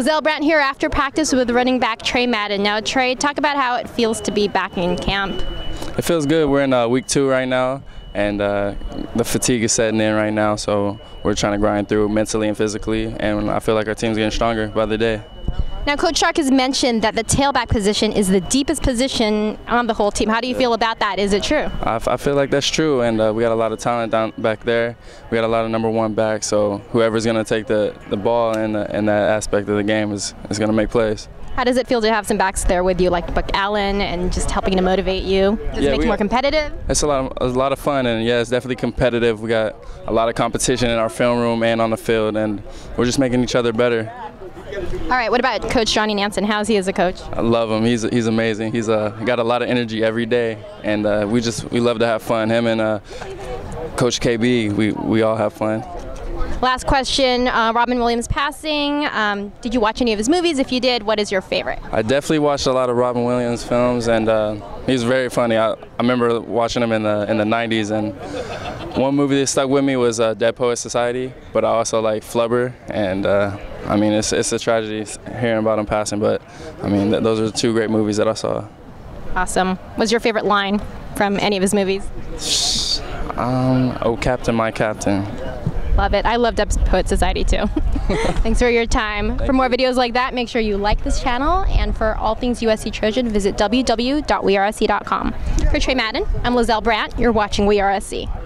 Lizelle Brandt here after practice with running back Tre Madden. Now, Tre, talk about how it feels to be back in camp. It feels good. We're in week 2 right now, and the fatigue is setting in right now, so we're trying to grind through mentally and physically, and I feel like our team's getting stronger by the day. Now, Coach Shark has mentioned that the tailback position is the deepest position on the whole team. How do you feel about that? Is it true? I feel like that's true, and we got a lot of talent down back there. We got a lot of number 1 backs, so whoever's going to take the ball in that aspect of the game is going to make plays. How does it feel to have some backs there with you, like Buck Allen, and just helping to motivate you? Does it make you more competitive? It's a lot of fun, and yeah, it's definitely competitive. We got a lot of competition in our film room and on the field, and we're just making each other better. All right, what about Coach Johnny Nansen? How's he as a coach? I love him. He's amazing. He's got a lot of energy every day, and we love to have fun. Him and Coach KB, we all have fun. Last question, Robin Williams passing. Did you watch any of his movies? If you did, what is your favorite? I definitely watched a lot of Robin Williams films, and he's very funny. I remember watching him in the 90s, and one movie that stuck with me was Dead Poet Society, but I also like Flubber, and I mean, it's a tragedy hearing about him passing, but I mean, those are 2 great movies that I saw. Awesome. What's your favorite line from any of his movies? Oh, Captain, my Captain. Love it. I love Dead Poet Society too. Thanks for your time. For more videos like that, make sure you like this channel. And for all things USC Trojan, visit www.wearesc.com. For Tre Madden, I'm Lizelle Brandt. You're watching WeAreSC.